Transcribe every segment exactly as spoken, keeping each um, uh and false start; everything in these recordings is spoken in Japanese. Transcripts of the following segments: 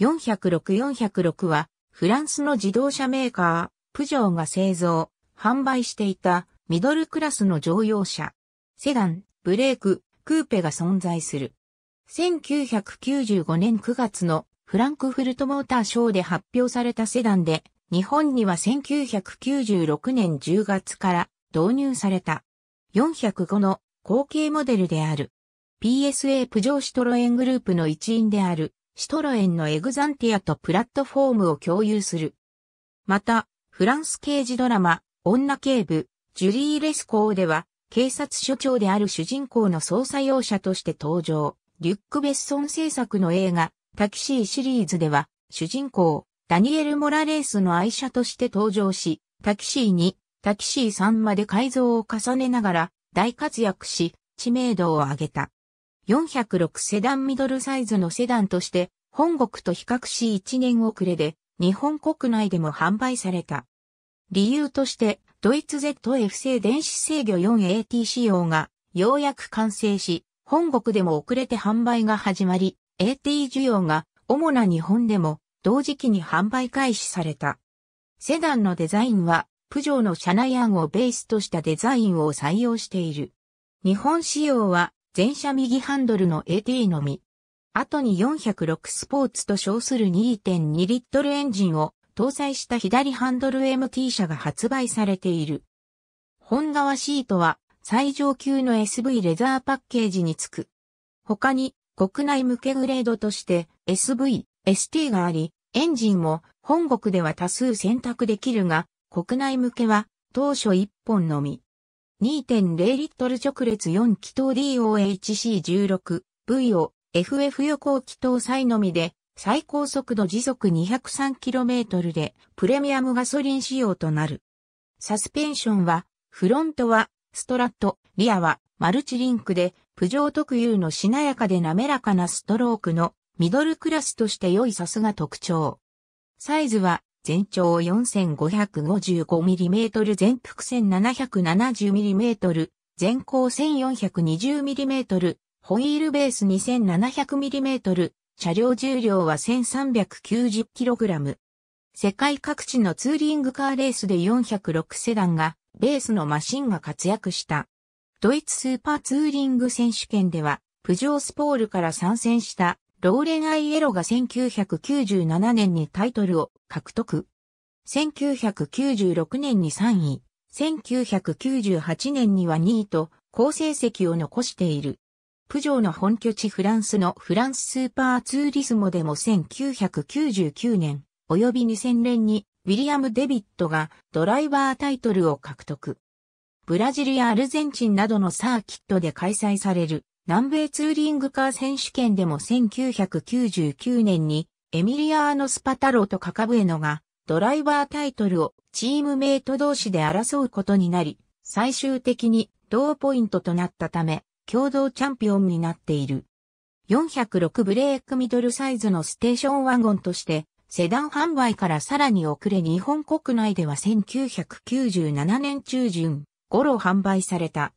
よんひゃくろく よんひゃくろくはフランスの自動車メーカー、プジョーが製造、販売していたミドルクラスの乗用車。セダン、ブレーク、クーペが存在する。せんきゅうひゃくきゅうじゅうごねんくがつのフランクフルトモーターショーで発表されたセダンで、日本にはせんきゅうひゃくきゅうじゅうろくねんじゅうがつから導入された。よんひゃくごの後継モデルである。ピーエスエー プジョーシトロエングループの一員である、シトロエンのエグザンティアとプラットフォームを共有する。また、フランス刑事ドラマ、女警部、ジュリー・レスコーでは、警察署長である主人公の捜査用車として登場。リュック・ベッソン制作の映画、タキシーシリーズでは、主人公、ダニエル・モラレースの愛車として登場し、タキシーに、タキシーさんまで改造を重ねながら、大活躍し、知名度を上げた。よんひゃくろくセダンミドルサイズのセダンとして、本国と比較しいちねん遅れで、日本国内でも販売された。理由として、ドイツ ゼットエフ 製電子制御 よんエーティー 仕様が、ようやく完成し、本国でも遅れて販売が始まり、エーティー 需要が、主な日本でも、同時期に販売開始された。セダンのデザインは、プジョーの車内案をベースとしたデザインを採用している。日本仕様は、前車右ハンドルの エーティー のみ。後によんひゃくろくスポーツと称する にてんに リットルエンジンを搭載した左ハンドル エムティー 車が発売されている。本革シートは最上級の エスブイ レザーパッケージにつく。他に国内向けグレードとして エスブイ、エスティー があり、エンジンも本国では多数選択できるが、国内向けは当初いっぽんのみ。にてんゼロ リットル直列よん気筒 ディーオーエイチシーじゅうろくブイ を エフエフ 横気筒際のみで最高速度時速 にひゃくさんキロメートル でプレミアムガソリン仕様となる。サスペンションはフロントはストラット、リアはマルチリンクでプジョー特有のしなやかで滑らかなストロークのミドルクラスとして良いサスが特徴。サイズは全長 よんせんごひゃくごじゅうごミリメートル 全幅 せんななひゃくななじゅうミリメートル 全高 せんよんひゃくにじゅうミリメートル ホイールベース にせんななひゃくミリメートル 車両重量は せんさんびゃくきゅうじゅうキログラム 世界各地のツーリングカーレースでよんひゃくろくセダンがレースのマシンが活躍した。ドイツスーパーツーリング選手権ではプジョースポールから参戦したローレン・アイエロがせんきゅうひゃくきゅうじゅうななねんにタイトルを獲得。せんきゅうひゃくきゅうじゅうろくねんにさんい、せんきゅうひゃくきゅうじゅうはちねんにはにいと好成績を残している。プジョーの本拠地フランスのフランススーパーツーリスモでもせんきゅうひゃくきゅうじゅうきゅうねん及びにせんねんにウィリアム・デビットがドライバータイトルを獲得。ブラジルやアルゼンチンなどのサーキットで開催される。南米ツーリングカー選手権でもせんきゅうひゃくきゅうじゅうきゅうねんにエミリアーノ・スパタロとカカブエノがドライバータイトルをチームメイト同士で争うことになり、最終的に同ポイントとなったため共同チャンピオンになっている。よんひゃくろくブレークミドルサイズのステーションワゴンとしてセダン販売からさらに遅れ日本国内ではせんきゅうひゃくきゅうじゅうななねん中旬頃販売された。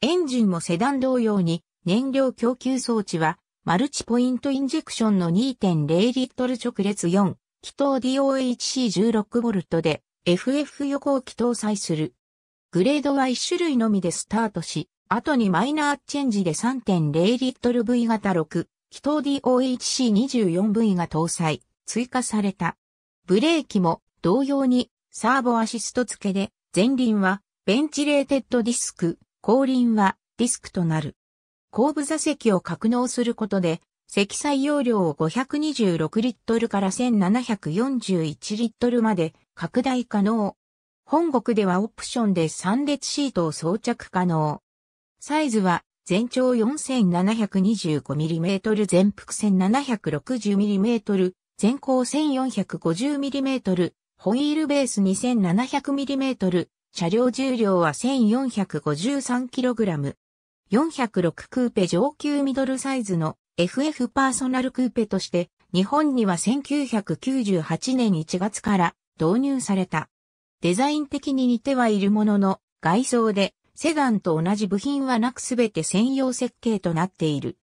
エンジンもセダン同様に燃料供給装置は、マルチポイントインジェクションの にてんゼロ リットル直列よん気筒 ディーオーエイチシーじゅうろくブイ で エフエフ 横気筒採する。グレードはいっしゅるいのみでスタートし、後にマイナーチェンジで さんてんゼロ リットル V 型ろく気筒 ディーオーエイチシーにじゅうよんブイ が搭載、追加された。ブレーキも同様にサーボアシスト付けで、前輪はベンチレーテッドディスク、後輪はディスクとなる。後部座席を格納することで、積載容量をごひゃくにじゅうろくリットルからせんななひゃくよんじゅういちリットルまで拡大可能。本国ではオプションでさん列シートを装着可能。サイズは全長 よんせんななひゃくにじゅうごミリメートル 全幅 せんななひゃくろくじゅうミリメートル 全高 せんよんひゃくごじゅうミリメートル ホイールベース にせんななひゃくミリメートル 車両重量は せんよんひゃくごじゅうさんキログラム。よんひゃくろくクーペ上級ミドルサイズの エフエフ パーソナルクーペとして日本にはせんきゅうひゃくきゅうじゅうはちねんいちがつから導入された。デザイン的に似てはいるものの外装でセダンと同じ部品はなくすべて専用設計となっている。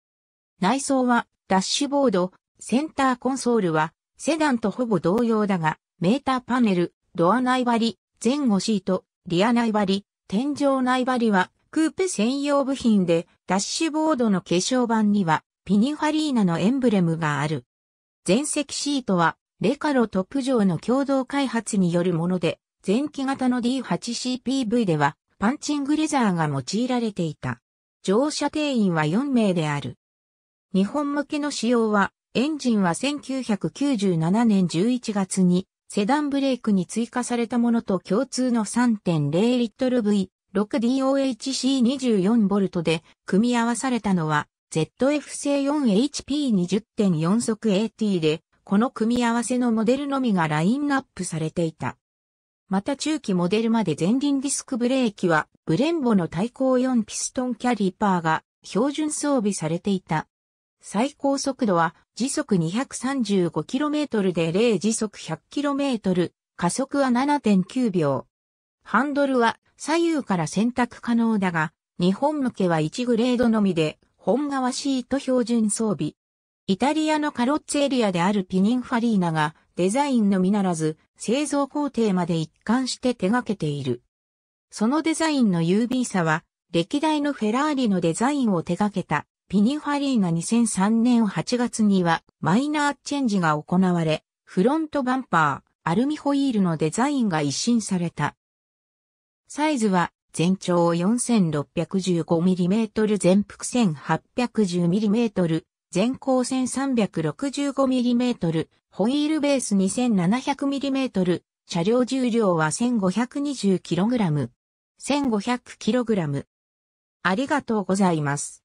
内装はダッシュボード、センターコンソールはセダンとほぼ同様だが、メーターパネル、ドア内張り、前後シート、リア内張り、天井内張りはクーペ専用部品で、ダッシュボードの化粧板にはピニファリーナのエンブレムがある。前席シートはレカロトップ上の共同開発によるもので、前期型の ディーエイトシーピーブイ ではパンチングレザーが用いられていた。乗車定員はよんめいである。日本向けの仕様は、エンジンはせんきゅうひゃくきゅうじゅうななねんじゅういちがつにセダンブレークに追加されたものと共通の さんてんゼロリットル ブイろく ドッチ にじゅうよんボルト で組み合わされたのは ゼットエフ 製 よんエイチピーにじゅってんよん 速 エーティー で、この組み合わせのモデルのみがラインナップされていた。また中期モデルまで前輪ディスクブレーキはブレンボの対向よんピストンキャリパーが標準装備されていた。最高速度は時速 にひゃくさんじゅうごキロメートル で零時速 ひゃくキロメートル、加速は ななてんきゅうびょう。ハンドルは左右から選択可能だが、日本向けはいちグレードのみで本革シート標準装備。イタリアのカロッツェリアであるピニンファリーナがデザインのみならず製造工程まで一貫して手掛けている。そのデザインの優美さは歴代のフェラーリのデザインを手掛けたピニンファリーナにせんさんねんはちがつにはマイナーチェンジが行われ、フロントバンパー、アルミホイールのデザインが一新された。サイズは全長 よんせんろっぴゃくじゅうごミリメートル 全幅 せんはっぴゃくじゅうミリメートル、全高 せんさんびゃくろくじゅうごミリメートル、ホイールベース にせんななひゃくミリメートル、車両重量は せんごひゃくにじゅうキログラム、せんごひゃくキログラム。ありがとうございます。